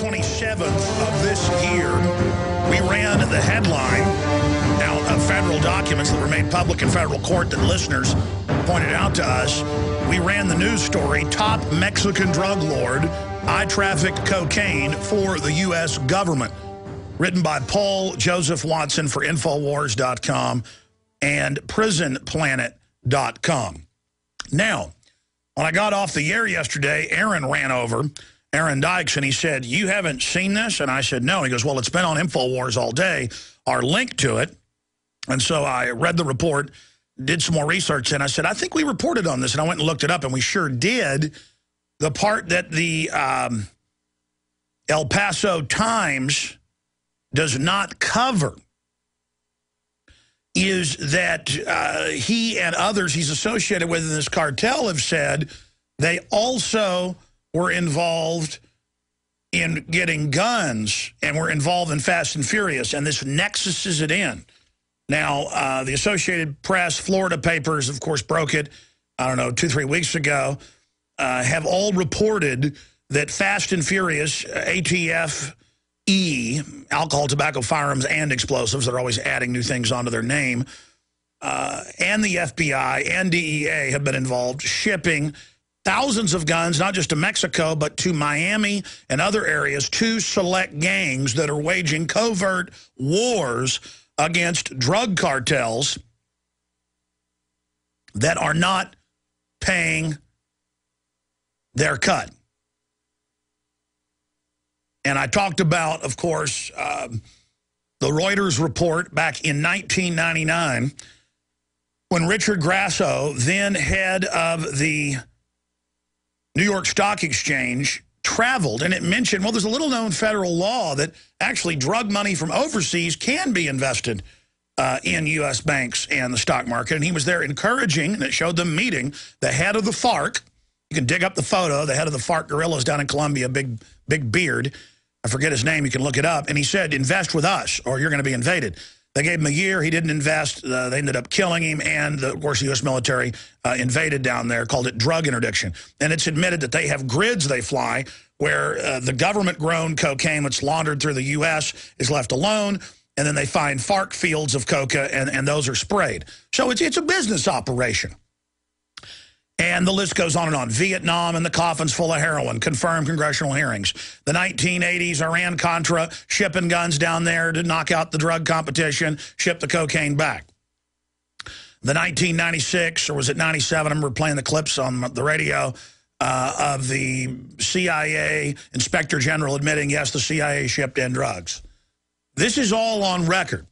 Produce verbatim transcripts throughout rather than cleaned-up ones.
March twenty-seventh of this year, we ran the headline out of federal documents that were made public in federal court that listeners pointed out to us. We ran the news story, top Mexican drug lord, I trafficked cocaine for the U S government, written by Paul Joseph Watson for Infowars dot com and Prison Planet dot com. Now, when I got off the air yesterday, Aaron ran over, Aaron Dykes, and he said, you haven't seen this? And I said, no. He goes, well, it's been on Infowars all day, our link to it. And so I read the report, did some more research, and I said, I think we reported on this. And I went and looked it up, and we sure did. The part that the um, El Paso Times does not cover is that uh, he and others he's associated with in this cartel have said they also were involved in getting guns and were involved in Fast and Furious, and this nexus is at end. Now, uh, the Associated Press, Florida papers, of course, broke it, I don't know, two, three weeks ago, uh, have all reported that Fast and Furious, A T F, E, alcohol, tobacco, firearms, and explosives. They're always adding new things onto their name. Uh, and the F B I and D E A have been involved shipping thousands of guns, not just to Mexico, but to Miami and other areas, to select gangs that are waging covert wars against drug cartels that are not paying their cut. And I talked about, of course, uh, the Reuters report back in nineteen ninety-nine when Richard Grasso, then head of the New York Stock Exchange, traveled. And it mentioned, well, there's a little-known federal law that actually drug money from overseas can be invested uh, in U S banks and the stock market. And he was there encouraging, and it showed them meeting, the head of the FARC. You can dig up the photo, the head of the FARC guerrillas down in Colombia, big, big beard. I forget his name. You can look it up. And he said, invest with us or you're going to be invaded. They gave him a year. He didn't invest. Uh, they ended up killing him. And, the, of course, the U S military uh, invaded down there, called it drug interdiction. And it's admitted that they have grids they fly where uh, the government-grown cocaine that's laundered through the U S is left alone. And then they find FARC fields of coca, and, and those are sprayed. So it's, it's a business operation. And the list goes on and on. Vietnam and the coffins full of heroin, confirmed congressional hearings. The nineteen eighties, Iran-Contra, shipping guns down there to knock out the drug competition, ship the cocaine back. The nineteen ninety-six, or was it ninety-seven, I remember playing the clips on the radio, uh, of the C I A Inspector General admitting, yes, the C I A shipped in drugs. This is all on record.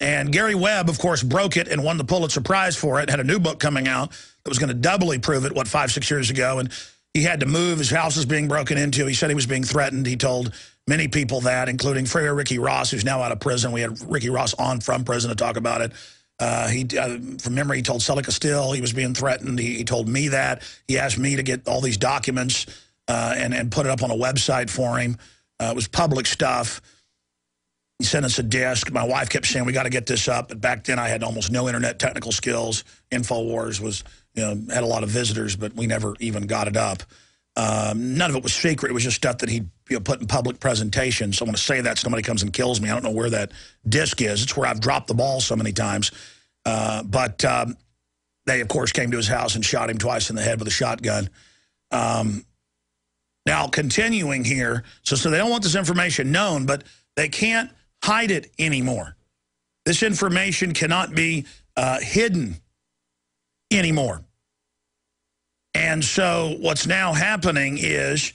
And Gary Webb, of course, broke it and won the Pulitzer Prize for it, had a new book coming out that was going to doubly prove it, what, five, six years ago. And he had to move. His house was being broken into. He said he was being threatened. He told many people that, including Frere Ricky Ross, who's now out of prison. We had Ricky Ross on from prison to talk about it. Uh, he, uh, from memory, he told Selica Steel he was being threatened. He, he told me that. He asked me to get all these documents uh, and, and put it up on a website for him. Uh, it was public stuff. He sent us a disc. My wife kept saying, we got to get this up. But back then, I had almost no internet technical skills. Infowars was, you know, had a lot of visitors, but we never even got it up. Um, none of it was secret. It was just stuff that he you know, put in public presentations. So I want to say that somebody comes and kills me. I don't know where that disc is. It's where I've dropped the ball so many times. Uh, but um, they, of course, came to his house and shot him twice in the head with a shotgun. Um, now, continuing here, so, so they don't want this information known, but they can't hide it anymore. This information cannot be uh, hidden anymore. And so what's now happening is,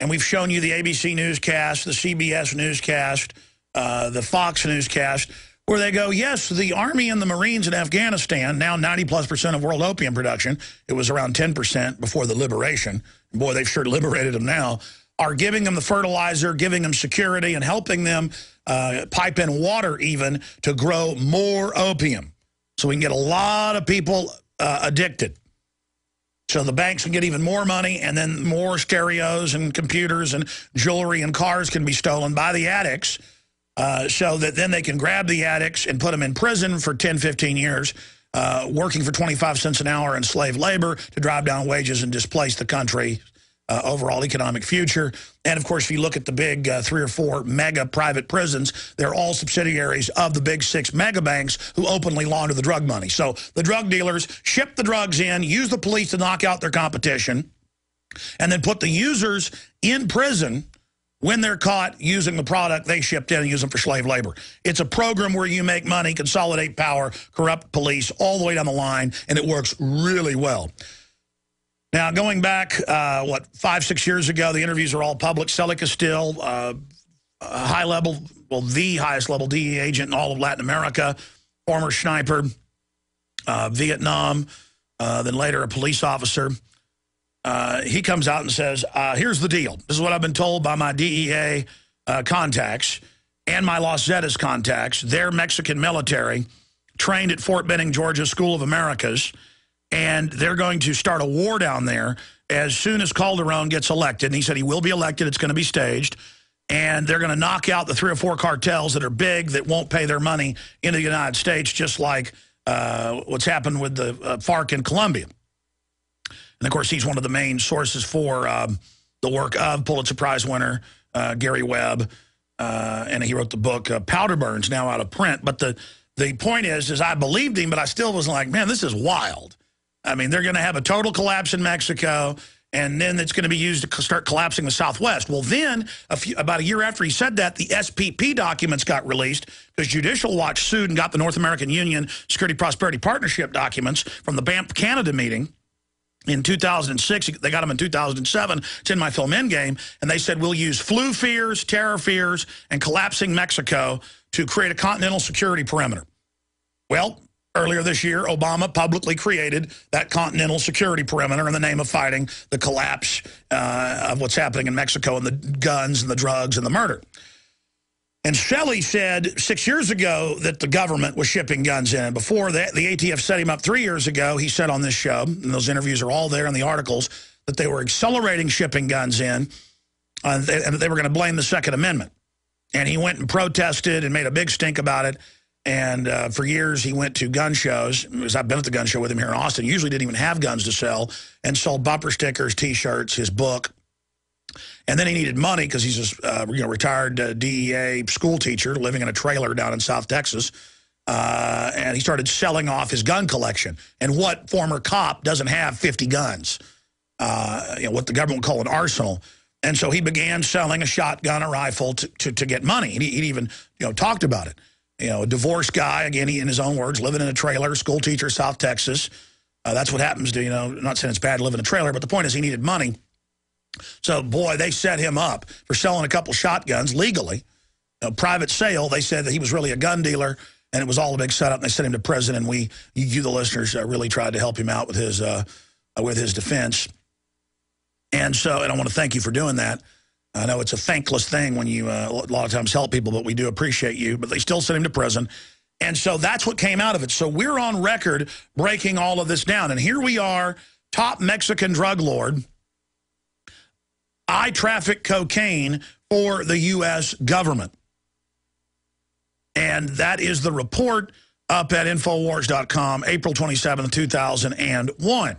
and we've shown you the A B C newscast, the C B S newscast, uh, the Fox newscast, where they go, yes, the Army and the Marines in Afghanistan, now ninety plus percent of world opium production, it was around ten percent before the liberation. Boy, they've sure liberated them now, are giving them the fertilizer, giving them security, and helping them uh, pipe in water even to grow more opium. So we can get a lot of people uh, addicted. So the banks can get even more money, and then more stereos and computers and jewelry and cars can be stolen by the addicts uh, so that then they can grab the addicts and put them in prison for ten, fifteen years, uh, working for twenty-five cents an hour in slave labor to drive down wages and displace the country uh, overall economic future. And, of course, if you look at the big uh, three or four mega private prisons, they're all subsidiaries of the big six mega banks who openly launder the drug money. So the drug dealers ship the drugs in, use the police to knock out their competition, and then put the users in prison when they're caught using the product they shipped in and use them for slave labor. It's a program where you make money, consolidate power, corrupt police all the way down the line, and it works really well. Now, going back, uh, what, five, six years ago, the interviews are all public. Selica Steel, uh, a high-level, well, the highest-level D E A agent in all of Latin America, former sniper, uh, Vietnam, uh, then later a police officer. Uh, he comes out and says, uh, here's the deal. This is what I've been told by my D E A uh, contacts and my Los Zetas contacts. They're Mexican military, trained at Fort Benning, Georgia, School of Americas, and they're going to start a war down there as soon as Calderon gets elected. And he said he will be elected. It's going to be staged. And they're going to knock out the three or four cartels that are big that won't pay their money into the United States, just like uh, what's happened with the uh, FARC in Colombia. And, of course, he's one of the main sources for um, the work of Pulitzer Prize winner uh, Gary Webb. Uh, and he wrote the book uh, Powder Burns, now out of print. But the, the point is, is I believed him, but I still was like, man, this is wild. I mean, they're going to have a total collapse in Mexico, and then it's going to be used to start collapsing the Southwest. Well, then, a few, about a year after he said that, the S P P documents got released because Judicial Watch sued and got the North American Union Security and Prosperity Partnership documents from the Banff, Canada meeting. In two thousand six, they got them in two thousand seven. It's in my film Endgame. And they said, we'll use flu fears, terror fears, and collapsing Mexico to create a continental security perimeter. Well, earlier this year, Obama publicly created that continental security perimeter in the name of fighting the collapse uh, of what's happening in Mexico and the guns and the drugs and the murder. And Shelley said six years ago that the government was shipping guns in. Before that, the A T F set him up three years ago. He said on this show, and those interviews are all there in the articles, that they were accelerating shipping guns in, uh, and that they were going to blame the Second Amendment. And he went and protested and made a big stink about it. And uh, for years, he went to gun shows, because I've been at the gun show with him here in Austin. He usually didn't even have guns to sell, and sold bumper stickers, T-shirts, his book. And then he needed money because he's a uh, you know, retired uh, D E A school teacher living in a trailer down in South Texas. Uh, and he started selling off his gun collection. And what former cop doesn't have fifty guns? Uh, you know, what the government would call an arsenal. And so he began selling a shotgun, a rifle to, to, to get money. And he, he even you know, talked about it. You know, a divorced guy, again, he, in his own words, living in a trailer, school teacher, South Texas. Uh, that's what happens to, you know, not saying it's bad to live in a trailer, but the point is he needed money. So, boy, they set him up for selling a couple shotguns legally. A private sale, they said that he was really a gun dealer, and it was all a big setup. And they sent him to prison, and we, you, the listeners, uh, really tried to help him out with his, uh, with his defense. And so, and I want to thank you for doing that. I know it's a thankless thing when you uh, a lot of times help people, but we do appreciate you. But they still sent him to prison. And so that's what came out of it. So we're on record breaking all of this down. And here we are, top Mexican drug lord. I traffic cocaine for the U S government. And that is the report up at Infowars dot com, April twenty-seventh, two thousand one.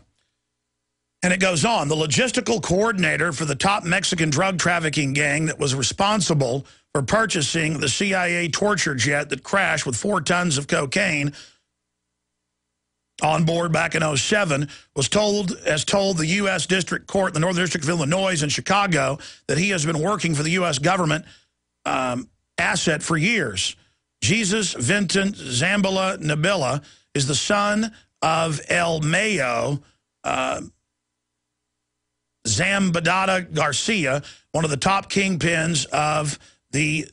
And it goes on. The logistical coordinator for the top Mexican drug trafficking gang that was responsible for purchasing the C I A torture jet that crashed with four tons of cocaine on board back in oh seven, was told, as told the U S District Court, the Northern District of Illinois in Chicago, that he has been working for the U S government um, asset for years. Jesus Vinton Zambala Nabila is the son of El Mayo uh, Zambadada Garcia, one of the top kingpins of the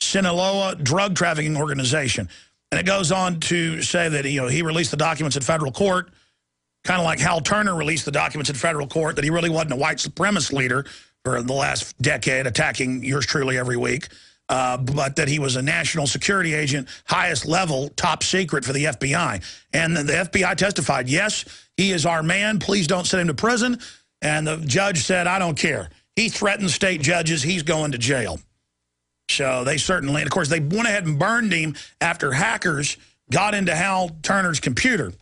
Sinaloa drug trafficking organization. And it goes on to say that, you know, he released the documents in federal court, kind of like Hal Turner released the documents in federal court, that he really wasn't a white supremacist leader for the last decade, attacking yours truly every week, uh, but that he was a national security agent, highest level, top secret for the F B I. And the F B I testified, yes, he is our man. Please don't send him to prison. And the judge said, I don't care. He threatened state judges. He's going to jail. So they certainly, and of course, they went ahead and burned him after hackers got into Hal Turner's computer,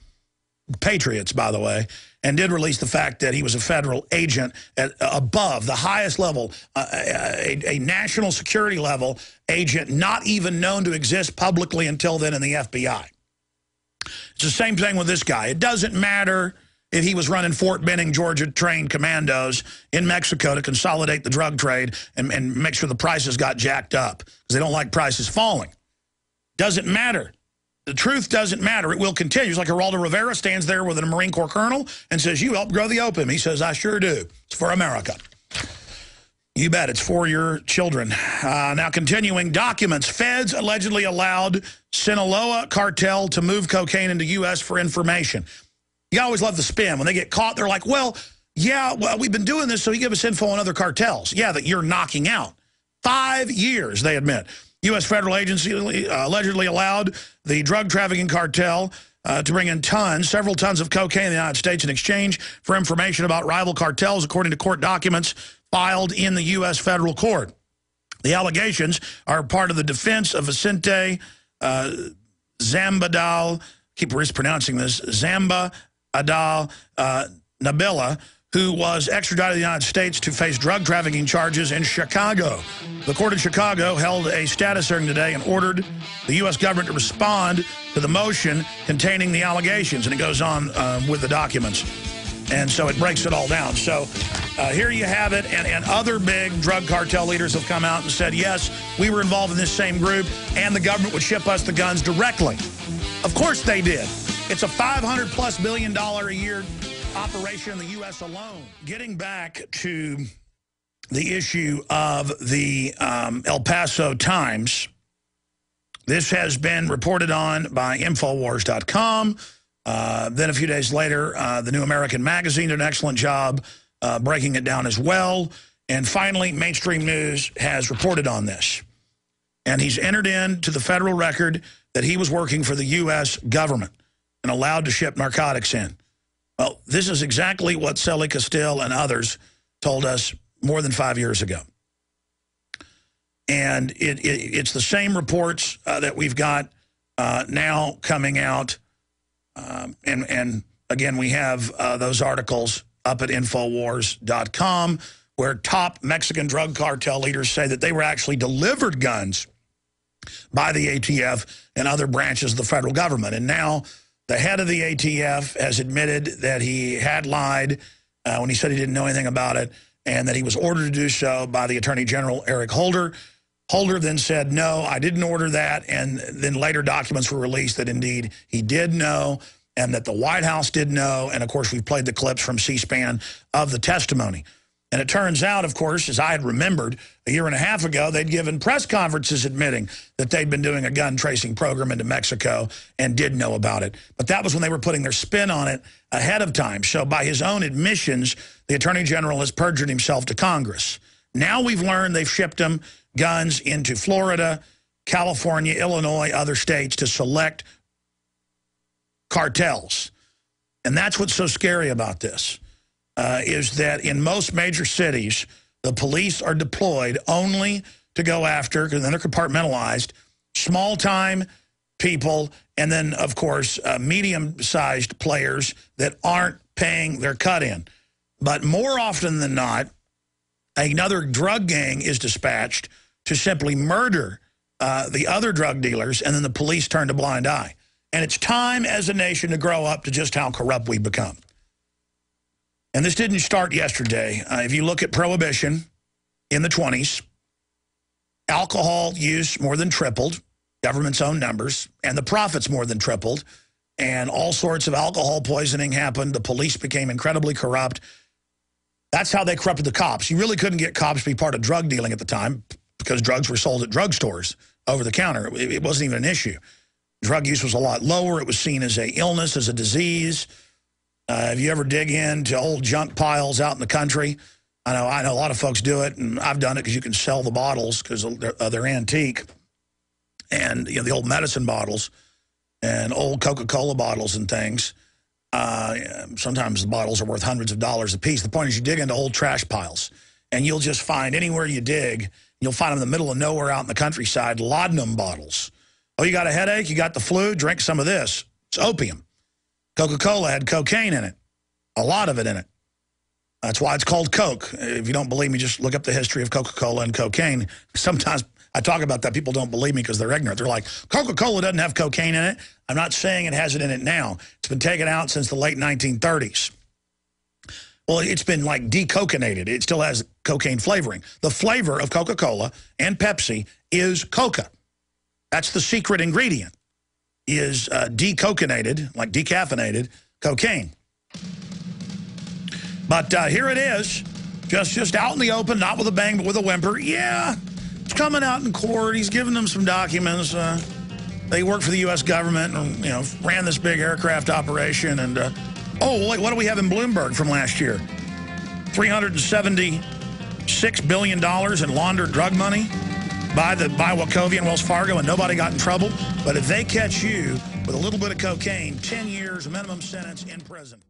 Patriots, by the way, and did release the fact that he was a federal agent at, above the highest level, uh, a, a national security level agent not even known to exist publicly until then in the F B I. It's the same thing with this guy. It doesn't matter if he was running Fort Benning, Georgia, trained commandos in Mexico to consolidate the drug trade and, and make sure the prices got jacked up because they don't like prices falling. Doesn't matter. The truth doesn't matter. It will continue. It's like Geraldo Rivera stands there with a Marine Corps colonel and says, you helped grow the opium. He says, I sure do. It's for America. You bet. It's for your children. Uh, now, continuing documents. Feds allegedly allowed Sinaloa cartel to move cocaine into U S for information. You always love the spin. When they get caught, they're like, well, yeah, well, we've been doing this, so you give us info on other cartels. Yeah, that you're knocking out. Five years, they admit. U S federal agency allegedly allowed the drug trafficking cartel uh, to bring in tons, several tons of cocaine in the United States in exchange for information about rival cartels, according to court documents filed in the U S federal court. The allegations are part of the defense of Vicente uh, Zambadal, keep mispronouncing this, Zamba Adal uh, Nabila, who was extradited to the United States to face drug trafficking charges in Chicago. The court in Chicago held a status hearing today and ordered the U S government to respond to the motion containing the allegations. And it goes on uh, with the documents. And so it breaks it all down. So uh, here you have it. And, and other big drug cartel leaders have come out and said, yes, we were involved in this same group, and the government would ship us the guns directly. Of course they did. It's a five hundred plus billion dollar a year operation in the U S alone. Getting back to the issue of the um, El Paso Times, this has been reported on by Infowars dot com. Uh, then a few days later, uh, the New American Magazine did an excellent job uh, breaking it down as well. And finally, mainstream news has reported on this. And he's entered into the federal record that he was working for the U S government and allowed to ship narcotics in. Well, this is exactly what Selica Steel and others told us more than five years ago. And it, it, it's the same reports uh, that we've got uh, now coming out. Um, and, and again, we have uh, those articles up at Infowars dot com where top Mexican drug cartel leaders say that they were actually delivered guns by the A T F and other branches of the federal government. And now the head of the A T F has admitted that he had lied uh, when he said he didn't know anything about it, and that he was ordered to do so by the Attorney General, Eric Holder. Holder then said, no, I didn't order that, and then later documents were released that indeed he did know and that the White House did know, and of course we've played the clips from C-SPAN of the testimony. And it turns out, of course, as I had remembered a year and a half ago, they'd given press conferences admitting that they'd been doing a gun tracing program into Mexico and did know about it. But that was when they were putting their spin on it ahead of time. So by his own admissions, the Attorney General has perjured himself to Congress. Now we've learned they've shipped him guns into Florida, California, Illinois, other states to select cartels. And that's what's so scary about this. Uh, is that in most major cities, the police are deployed only to go after, because then they're compartmentalized, small-time people, and then, of course, uh, medium-sized players that aren't paying their cut-in. But more often than not, another drug gang is dispatched to simply murder uh, the other drug dealers, and then the police turn a blind eye. And it's time as a nation to grow up to just how corrupt we become. And this didn't start yesterday. Uh, if you look at Prohibition in the twenties, alcohol use more than tripled, government's own numbers, and the profits more than tripled, and all sorts of alcohol poisoning happened. The police became incredibly corrupt. That's how they corrupted the cops. You really couldn't get cops to be part of drug dealing at the time because drugs were sold at drugstores over the counter. It, it wasn't even an issue. Drug use was a lot lower. It was seen as an illness, as a disease. Uh, if you ever dig into old junk piles out in the country, I know I know a lot of folks do it, and I've done it because you can sell the bottles because they're, uh, they're antique, and you know the old medicine bottles, and old Coca-Cola bottles and things. Uh, sometimes the bottles are worth hundreds of dollars a piece. The point is, you dig into old trash piles, and you'll just find anywhere you dig, you'll find them in the middle of nowhere out in the countryside, laudanum bottles. Oh, you got a headache? You got the flu? Drink some of this. It's opium. Coca-Cola had cocaine in it. a lot of it in it. That's why it's called Coke. If you don't believe me, just look up the history of Coca-Cola and cocaine. Sometimes I talk about that. People don't believe me because they're ignorant. They're like, Coca-Cola doesn't have cocaine in it. I'm not saying it has it in it now. It's been taken out since the late nineteen thirties. Well, it's been like decocanated. It still has cocaine flavoring. The flavor of Coca-Cola and Pepsi is Coca. That's the secret ingredient, is uh, decocanated, like decaffeinated cocaine. But uh, here it is, just, just out in the open, not with a bang, but with a whimper. Yeah, it's coming out in court. He's giving them some documents. Uh, they work for the U S government and, you know, ran this big aircraft operation. And, uh, oh, wait, what do we have in Bloomberg from last year? three hundred seventy-six billion dollars in laundered drug money by, the, by Wachovia and Wells Fargo, and nobody got in trouble. But if they catch you with a little bit of cocaine, ten years minimum sentence in prison.